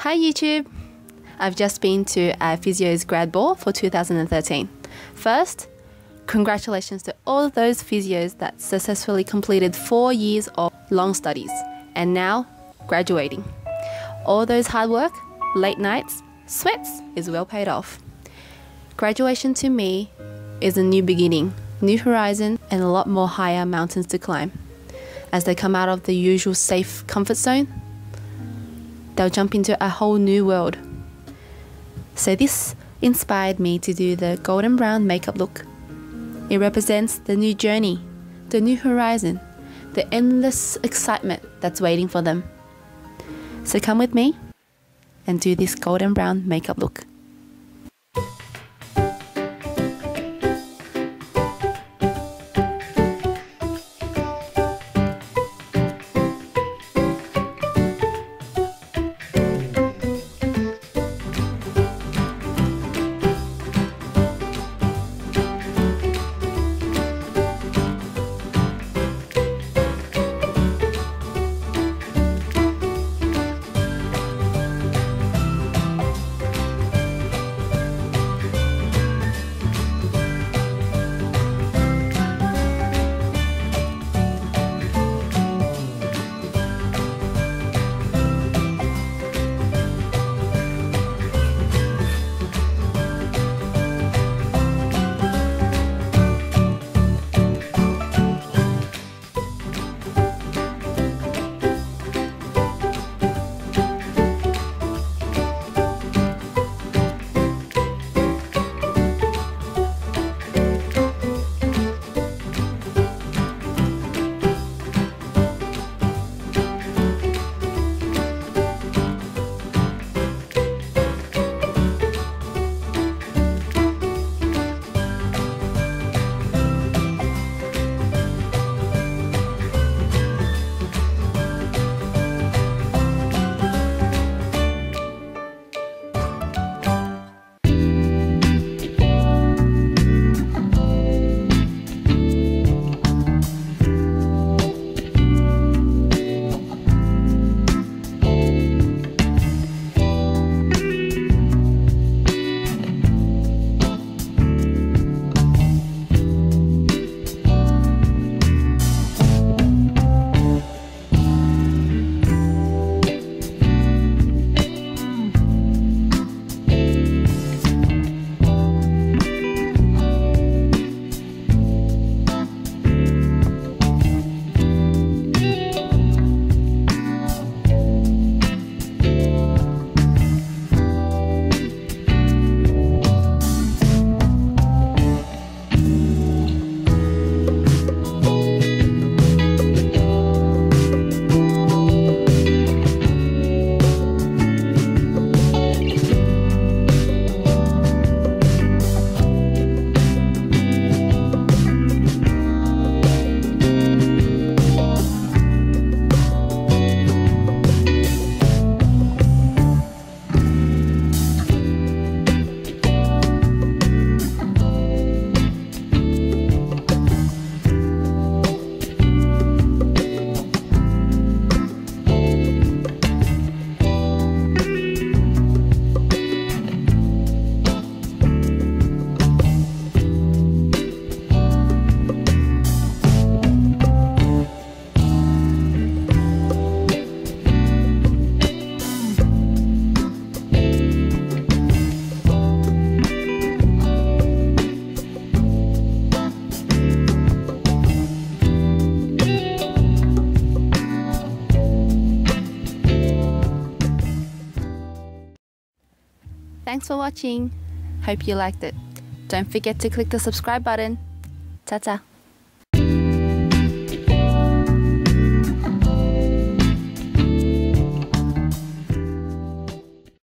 Hi YouTube! I've just been to a physio's grad ball for 2013. First, congratulations to all of those physios that successfully completed 4 years of long studies and now graduating. All those hard work, late nights, sweats is well paid off. Graduation to me is a new beginning, new horizon, and a lot more higher mountains to climb. As they come out of the usual safe comfort zone, they'll jump into a whole new world. So this inspired me to do the golden brown makeup look. It represents the new journey, the new horizon, the endless excitement that's waiting for them. So come with me and do this golden brown makeup look. Thanks for watching. Hope you liked it. Don't forget to click the subscribe button. Ta-ta.